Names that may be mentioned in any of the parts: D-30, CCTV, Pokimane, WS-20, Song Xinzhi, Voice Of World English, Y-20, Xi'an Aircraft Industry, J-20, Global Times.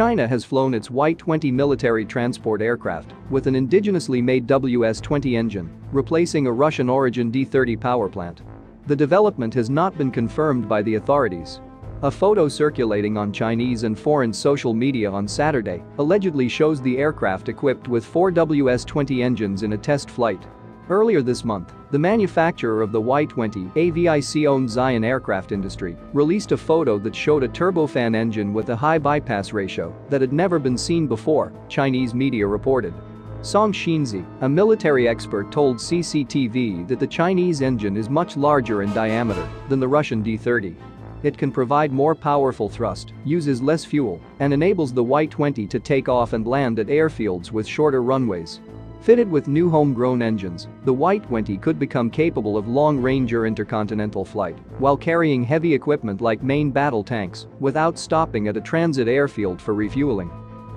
China has flown its Y-20 military transport aircraft with an indigenously made WS-20 engine, replacing a Russian-origin D-30 power plant. The development has not been confirmed by the authorities. A photo circulating on Chinese and foreign social media on Saturday allegedly shows the aircraft equipped with 4 WS-20 engines in a test flight. Earlier this month, the manufacturer of the Y-20 AVIC-owned Xi'an Aircraft Industry released a photo that showed a turbofan engine with a high bypass ratio that had never been seen before, Chinese media reported. Song Xinzhi, a military expert, told CCTV that the Chinese engine is much larger in diameter than the Russian D-30. It can provide more powerful thrust, uses less fuel, and enables the Y-20 to take off and land at airfields with shorter runways. Fitted with new homegrown engines, the Y-20 could become capable of long-range or intercontinental flight while carrying heavy equipment like main battle tanks without stopping at a transit airfield for refueling.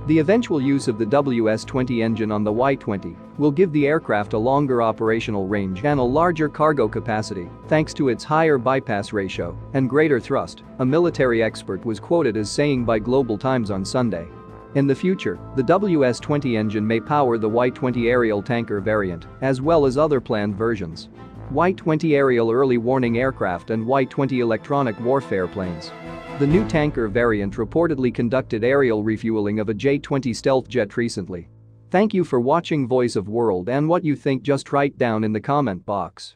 The eventual use of the WS-20 engine on the Y-20 will give the aircraft a longer operational range and a larger cargo capacity thanks to its higher bypass ratio and greater thrust, a military expert was quoted as saying by Global Times on Sunday. In the future, the WS-20 engine may power the Y-20 aerial tanker variant as well as other planned versions. Y-20 aerial early warning aircraft and Y-20 electronic warfare planes. The new tanker variant reportedly conducted aerial refueling of a J-20 stealth jet recently. Thank you for watching Voice of World, and what you think just write down in the comment box.